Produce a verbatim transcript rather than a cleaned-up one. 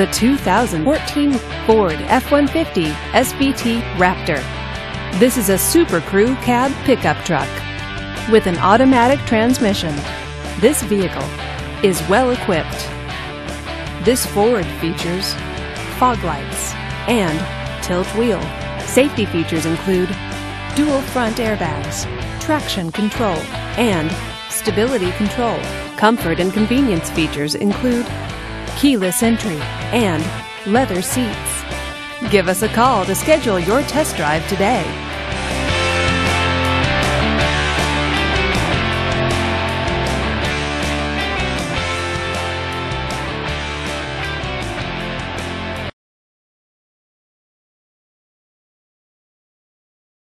the two thousand fourteen Ford F one fifty S V T Raptor. This is a Super Crew cab pickup truck with an automatic transmission. This vehicle is well equipped. This Ford features fog lights and tilt wheel. Safety features include dual front airbags, traction control, and stability control. Comfort and convenience features include keyless entry and leather seats. Give us a call to schedule your test drive today.